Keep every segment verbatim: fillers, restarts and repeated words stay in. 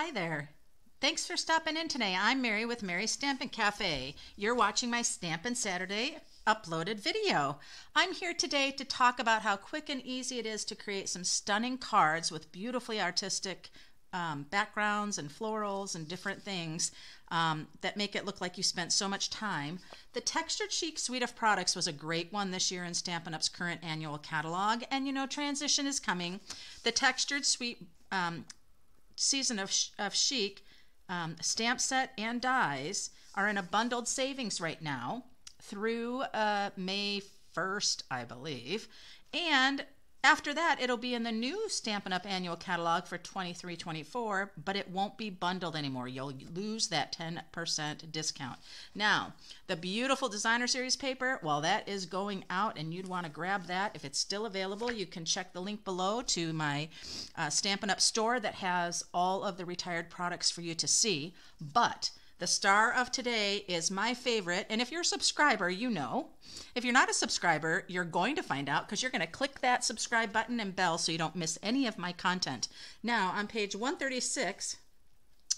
Hi there. Thanks for stopping in today. I'm Mary with Mary's Stampin' Cafe. You're watching my Stampin' Saturday uploaded video. I'm here today to talk about how quick and easy it is to create some stunning cards with beautifully artistic um, backgrounds and florals and different things um, that make it look like you spent so much time. The Textured Chic suite of products was a great one this year in Stampin' Up!'s current annual catalog, and you know, transition is coming. The Textured Suite um, Season of, of Chic um, stamp set and dies are in a bundled savings right now through uh, May first, I believe. And after that, it'll be in the new Stampin' Up! Annual Catalog for twenty-three twenty-four, but it won't be bundled anymore. You'll lose that ten percent discount. Now, the beautiful Designer Series paper, well, that is going out, and you'd want to grab that. If it's still available, you can check the link below to my uh, Stampin' Up! Store that has all of the retired products for you to see. But the star of today is my favorite, and if you're a subscriber, you know. If you're not a subscriber, you're going to find out because you're going to click that subscribe button and bell so you don't miss any of my content. Now, on page one thirty-six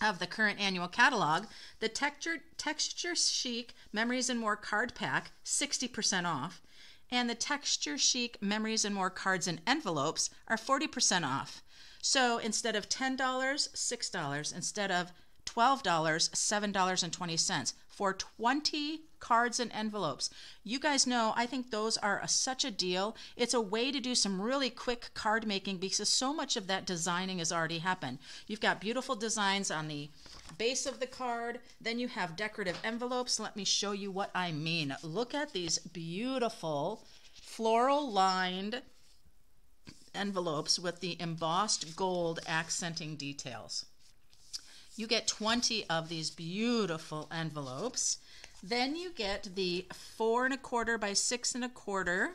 of the current annual catalog, the Textured, Textured Chic Memories and More card pack, sixty percent off, and the Textured Chic Memories and More cards and envelopes are forty percent off. So instead of ten dollars, six dollars, instead of twelve dollars, seven dollars and twenty cents for twenty cards and envelopes. You guys know I think those are a, such a deal. It's a way to do some really quick card making because so much of that designing has already happened. You've got beautiful designs on the base of the card, then you have decorative envelopes. Let me show you what I mean. Look at these beautiful floral lined envelopes with the embossed gold accenting details. You get twenty of these beautiful envelopes. Then you get the four and a quarter by six and a quarter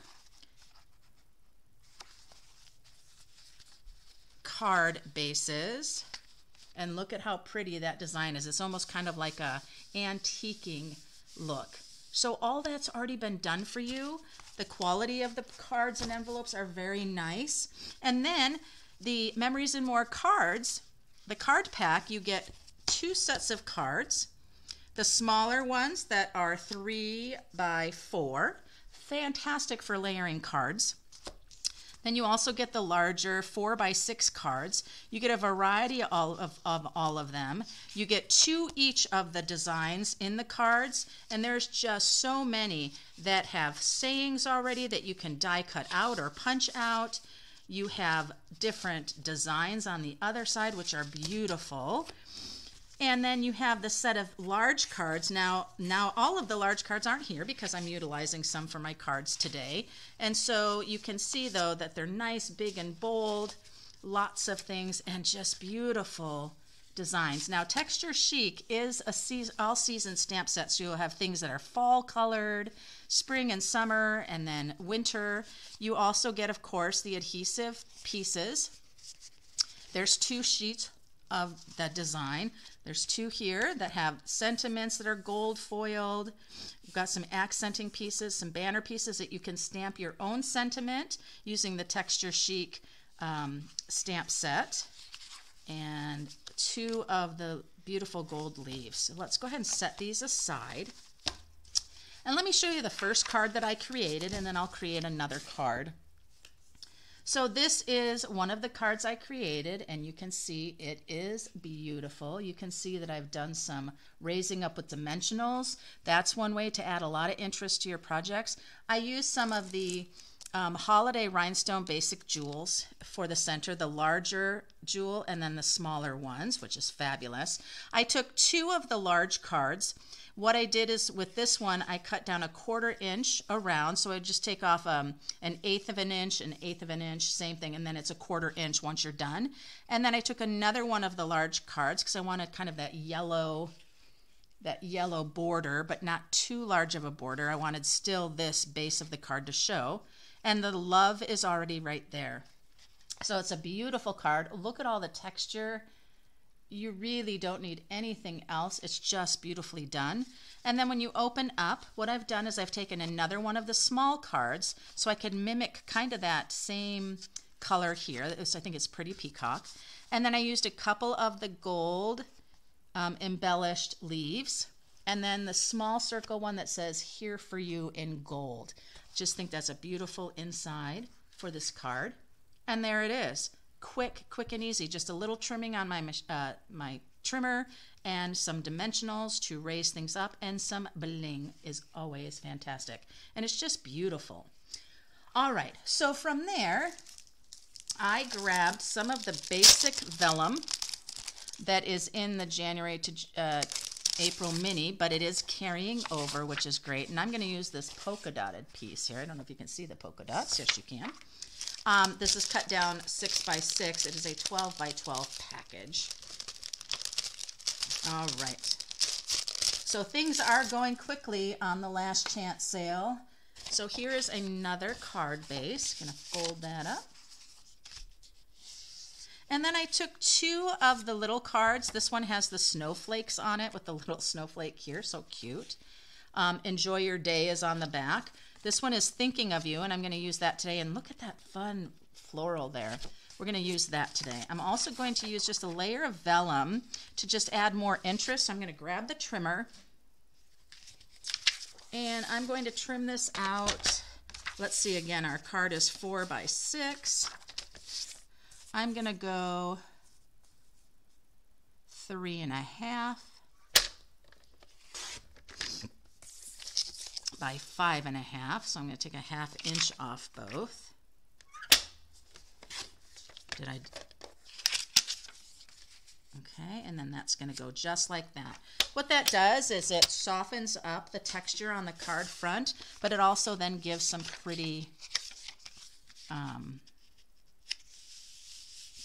card bases. And look at how pretty that design is. It's almost kind of like a antiquing look. So all that's already been done for you. The quality of the cards and envelopes are very nice. And then the Memories and More cards, the card pack, you get two sets of cards, the smaller ones that are three by four, fantastic for layering cards. Then you also get the larger four by six cards. You get a variety of all of, of all of them. You get two each of the designs in the cards, and there's just so many that have sayings already that you can die cut out or punch out. You have different designs on the other side, which are beautiful. And then you have the set of large cards. Now, now all of the large cards aren't here because I'm utilizing some for my cards today. And so you can see, though, that they're nice, big, and bold, lots of things, and just beautiful designs. Now, Textured Chic is a season, all-season stamp set, so you'll have things that are fall-colored, spring and summer, and then winter. You also get, of course, the adhesive pieces. There's two sheets of the design. There's two here that have sentiments that are gold foiled. You've got some accenting pieces, some banner pieces that you can stamp your own sentiment using the Textured Chic um, stamp set. And two of the beautiful gold leaves. So let's go ahead and set these aside. And let me show you the first card that I created, and then I'll create another card. So this is one of the cards I created, and you can see it is beautiful. You can see that I've done some raising up with dimensionals. That's one way to add a lot of interest to your projects. I used some of the Um, Holiday Rhinestone Basic Jewels for the center, the larger jewel and then the smaller ones, which is fabulous. I took two of the large cards. What I did is with this one, I cut down a quarter inch around. So I just take off um, an eighth of an inch, an eighth of an inch, same thing. And then it's a quarter inch once you're done. And then I took another one of the large cards because I wanted kind of that yellow that yellow border, but not too large of a border. I wanted still this base of the card to show. And the love is already right there. So it's a beautiful card. Look at all the texture. You really don't need anything else. It's just beautifully done. And then when you open up, what I've done is I've taken another one of the small cards so I can mimic kind of that same color here. This, I think it's Pretty Peacock. And then I used a couple of the gold um, embellished leaves. And then the small circle one that says "Here for You" in gold. Just think that's a beautiful inside for this card. And there it is. Quick, quick and easy. Just a little trimming on my, uh, my trimmer and some dimensionals to raise things up, and some bling is always fantastic. And it's just beautiful. All right, so from there, I grabbed some of the basic vellum that is in the January to uh, April mini, but it is carrying over, which is great. And I'm going to use this polka dotted piece here. I don't know if you can see the polka dots. Yes, you can. Um, this is cut down six by six. It is a twelve by twelve package. All right. So things are going quickly on the last chance sale. So here is another card base. Going to fold that up. And then I took two of the little cards. This one has the snowflakes on it with the little snowflake here. So cute. Um, Enjoy Your Day is on the back. This one is Thinking of You, and I'm going to use that today. And look at that fun floral there. We're going to use that today. I'm also going to use just a layer of vellum to just add more interest. I'm going to grab the trimmer, and I'm going to trim this out. Let's see again. Our card is four by six. I'm going to go three and a half by five and a half. So I'm going to take a half inch off both. Did I? Okay, and then that's going to go just like that. What that does is it softens up the texture on the card front, but it also then gives some pretty, um,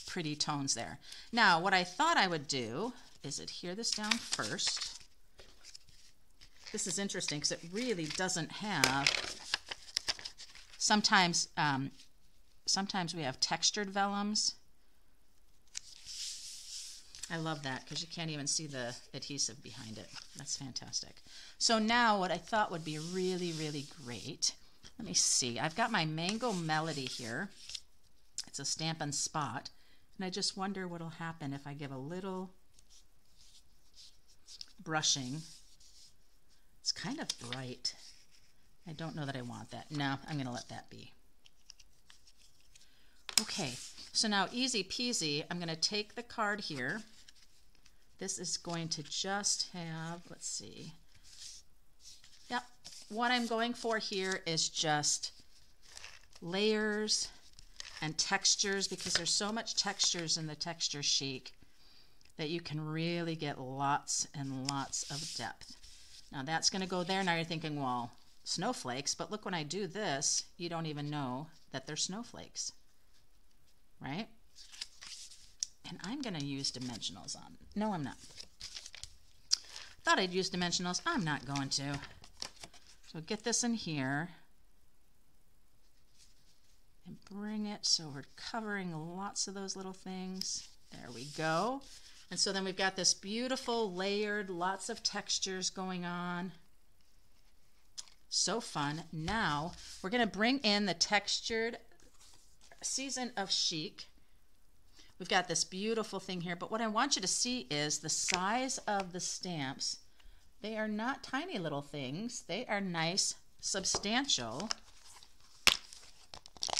pretty tones there. Now, what I thought I would do is adhere this down first. This is interesting because it really doesn't have, sometimes, um, sometimes we have textured vellums. I love that because you can't even see the adhesive behind it. That's fantastic. So now what I thought would be really, really great. Let me see. I've got my Mango Melody here. It's a Stampin' Spot. And I just wonder what will happen if I give a little brushing. It's kind of bright. I don't know that I want that. No, I'm going to let that be. Okay, so now easy peasy, I'm going to take the card here. This is going to just have, let's see. Yep, what I'm going for here is just layers and textures, because there's so much textures in the Texture Chic that you can really get lots and lots of depth. Now that's going to go there. Now you're thinking, well, snowflakes, but look, when I do this, you don't even know that they're snowflakes. Right? And I'm going to use dimensionals on. No, I'm not. Thought I'd use dimensionals. I'm not going to. So get this in here and bring it so we're covering lots of those little things. There we go. And so then we've got this beautiful layered, lots of textures going on. So fun. Now we're going to bring in the textured Season of Chic. We've got this beautiful thing here, but what I want you to see is the size of the stamps. They are not tiny little things. They are nice, substantial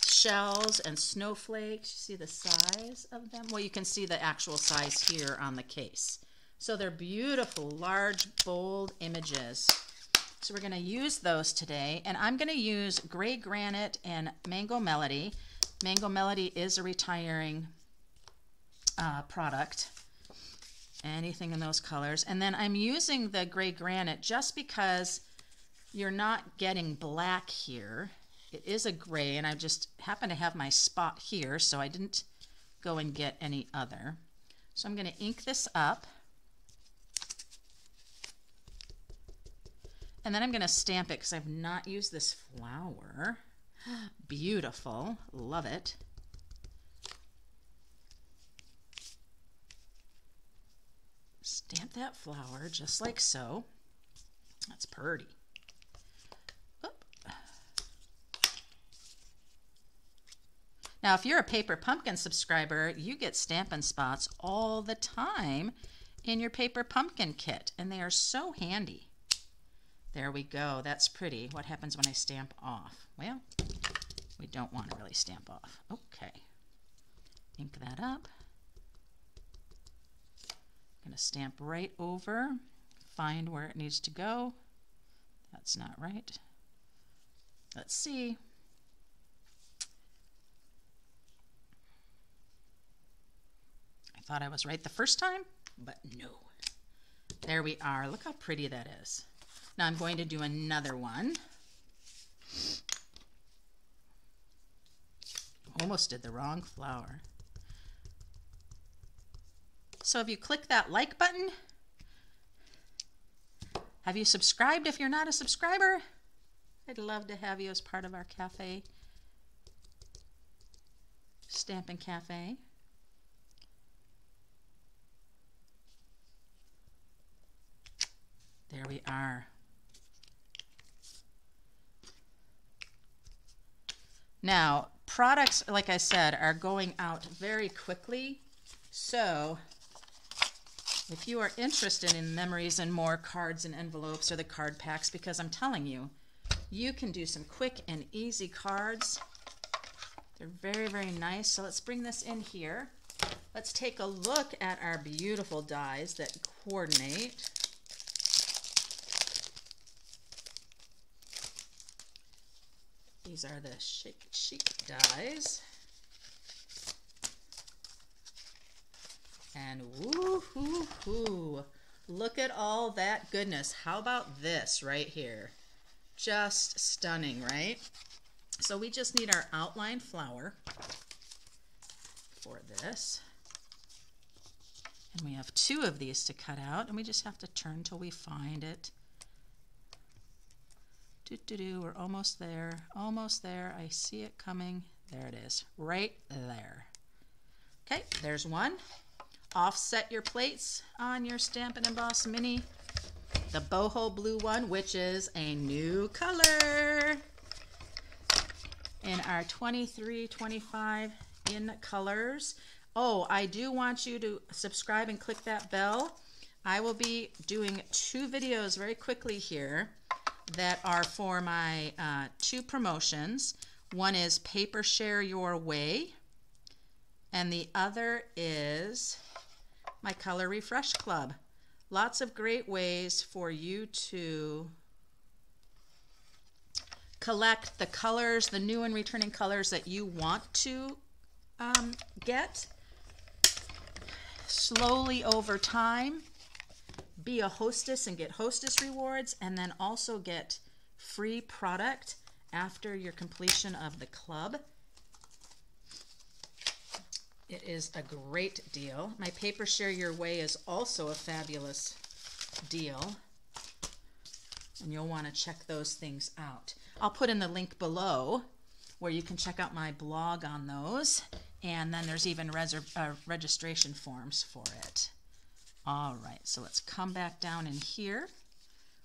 shells and snowflakes. You see the size of them? Well, you can see the actual size here on the case. So they're beautiful, large, bold images. So we're going to use those today, and I'm going to use Gray Granite and Mango Melody. Mango Melody is a retiring uh, product, anything in those colors. And then I'm using the Gray Granite just because you're not getting black here. It is a gray, and I just happen to have my spot here, so I didn't go and get any other. So I'm going to ink this up, and then I'm going to stamp it because I've not used this flower. Beautiful. Love it. Stamp that flower just like so. That's pretty. Oop. Now, if you're a Paper Pumpkin subscriber, you get Stampin' Spots all the time in your Paper Pumpkin kit, and they are so handy. There we go. That's pretty. What happens when I stamp off? Well, we don't want to really stamp off. Okay. Ink that up. I'm going to stamp right over, find where it needs to go. That's not right. Let's see. I thought I was right the first time, but no. There we are. Look how pretty that is. Now I'm going to do another one. Almost did the wrong flower. So if you click that like button, have you subscribed if you're not a subscriber? I'd love to have you as part of our cafe, Stampin' Cafe. There we are. Now, products, like I said, are going out very quickly. So if you are interested in Memories and More cards and envelopes or the card packs, because I'm telling you, you can do some quick and easy cards. They're very, very nice. So let's bring this in here. Let's take a look at our beautiful dies that coordinate. These are the Shake Chic dies. And woo-hoo-hoo, look at all that goodness. How about this right here? Just stunning, right? So we just need our outline flower for this. And we have two of these to cut out, and we just have to turn till we find it. Do-do-do, we're almost there, almost there. I see it coming. There it is, right there. Okay, there's one. Offset your plates on your Stampin' Emboss Mini, the boho blue one, which is a new color in our twenty-three twenty-five in colors. Oh, I do want you to subscribe and click that bell. I will be doing two videos very quickly here that are for my uh, two promotions. One is Paper Share Your Way, and the other is my Color Refresh Club. Lots of great ways for you to collect the colors, the new and returning colors that you want to um, get slowly over time. Be a hostess and get hostess rewards, and then also get free product after your completion of the club. It is a great deal. My Paper Share Your Way is also a fabulous deal, and you'll want to check those things out. I'll put in the link below where you can check out my blog on those, and then there's even reserv- uh, registration forms for it. All right, so let's come back down in here.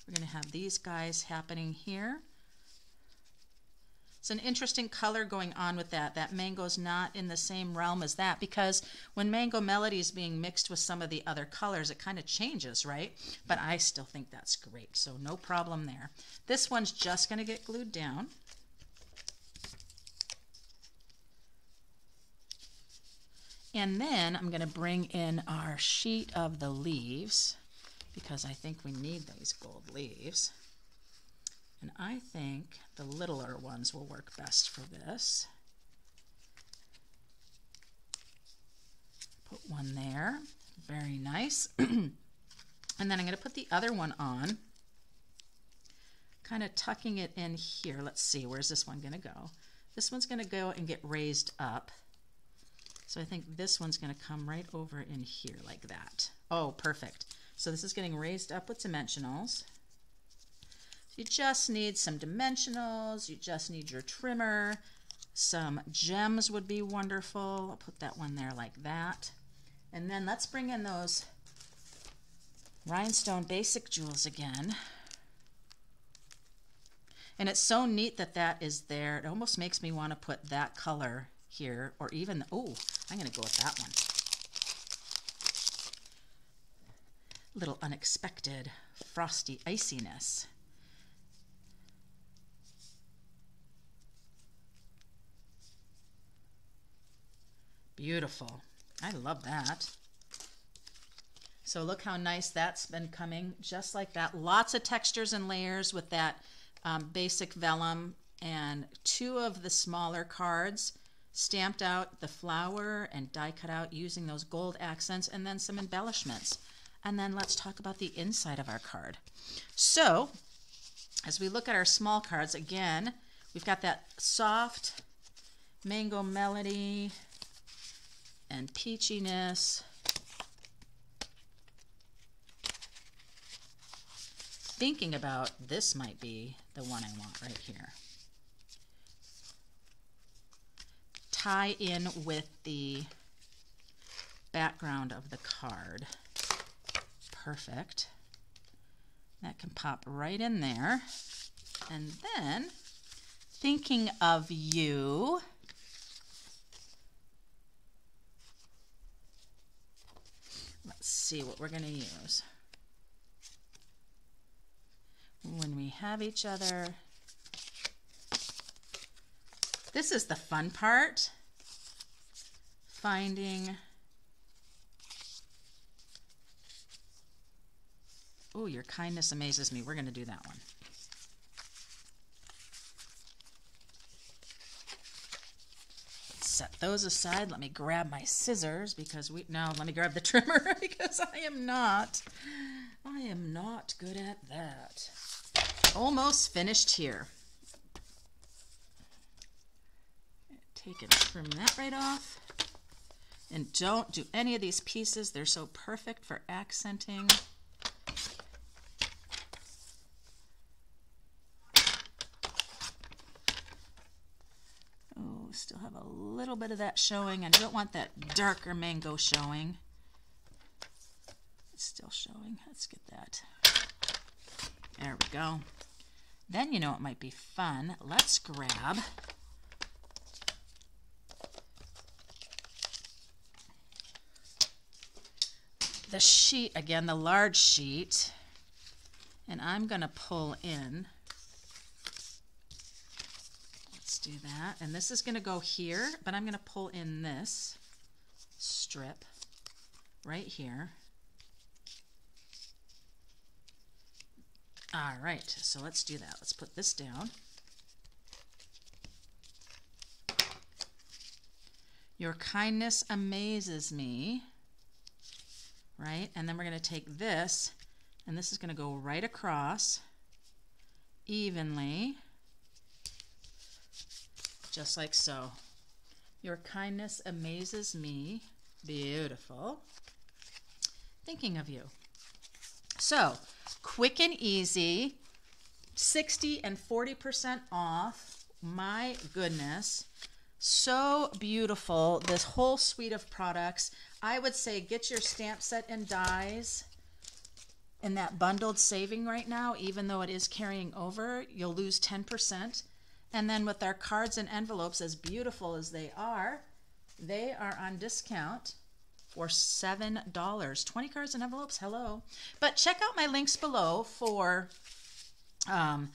We're going to have these guys happening here. It's an interesting color going on with that. That mango's not in the same realm as that, because when Mango Melody is being mixed with some of the other colors, it kind of changes, right? But I still think that's great, so no problem there. This one's just going to get glued down. And then I'm going to bring in our sheet of the leaves, because I think we need those gold leaves. And I think the littler ones will work best for this. Put one there, very nice. And then I'm going to put the other one on, kind of tucking it in here. Let's see, where's this one going to go? This one's going to go and get raised up. So I think this one's going to come right over in here like that. Oh, perfect. So this is getting raised up with dimensionals. You just need some dimensionals, you just need your trimmer, some gems would be wonderful. I'll put that one there like that. And then let's bring in those Rhinestone Basic Jewels again. And it's so neat that that is there. It almost makes me want to put that color here, or even, oh, I'm going to go with that one. A little unexpected frosty iciness. Beautiful. I love that. So look how nice that's been coming, just like that. Lots of textures and layers with that um, basic vellum and two of the smaller cards stamped out, the flower and die cut out using those gold accents, and then some embellishments. And then let's talk about the inside of our card. So as we look at our small cards, again, we've got that soft Mango Melody and peachiness. Thinking about this might be the one I want right here. Tie in with the background of the card. Perfect. That can pop right in there. And then, thinking of you, let's see what we're going to use. When we have each other. This is the fun part. Finding. Oh, your kindness amazes me. We're going to do that one. Set those aside. Let me grab my scissors because we, no, let me grab the trimmer because I am not, I am not good at that. Almost finished here. Take and trim that right off. And don't do any of these pieces. They're so perfect for accenting. Still have a little bit of that showing. I don't want that darker mango showing. It's still showing. Let's get that. There we go. Then you know it might be fun. Let's grab the sheet, again, the large sheet, and I'm going to pull in. Do that, and this is going to go here, but I'm going to pull in this strip right here. All right, so let's do that. Let's put this down. Your kindness amazes me, right? And then we're going to take this, and this is going to go right across evenly. Just like so. Your kindness amazes me. Beautiful. Thinking of you. So, quick and easy, sixty and forty percent off. My goodness. So beautiful, this whole suite of products. I would say get your stamp set and dies in that bundled saving right now, even though it is carrying over, you'll lose ten percent. And then with our cards and envelopes, as beautiful as they are, they are on discount for seven dollars. twenty cards and envelopes, hello. But check out my links below for um,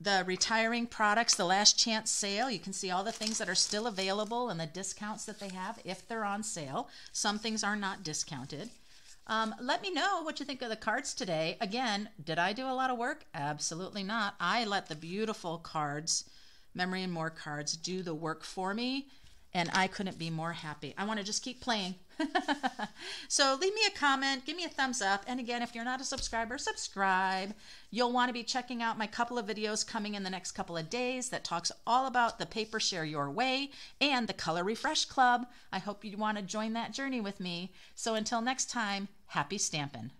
the retiring products, the last chance sale. You can see all the things that are still available and the discounts that they have if they're on sale. Some things are not discounted. Um, let me know what you think of the cards today. Again, did I do a lot of work? Absolutely not. I let the beautiful cards, Memory and More cards, do the work for me, and I couldn't be more happy. I want to just keep playing. So leave me a comment, give me a thumbs up, and again, if you're not a subscriber, subscribe. You'll want to be checking out my couple of videos coming in the next couple of days that talks all about the Paper Share Your Way and the Color Refresh Club. I hope you want to join that journey with me. So until next time, happy stampin'.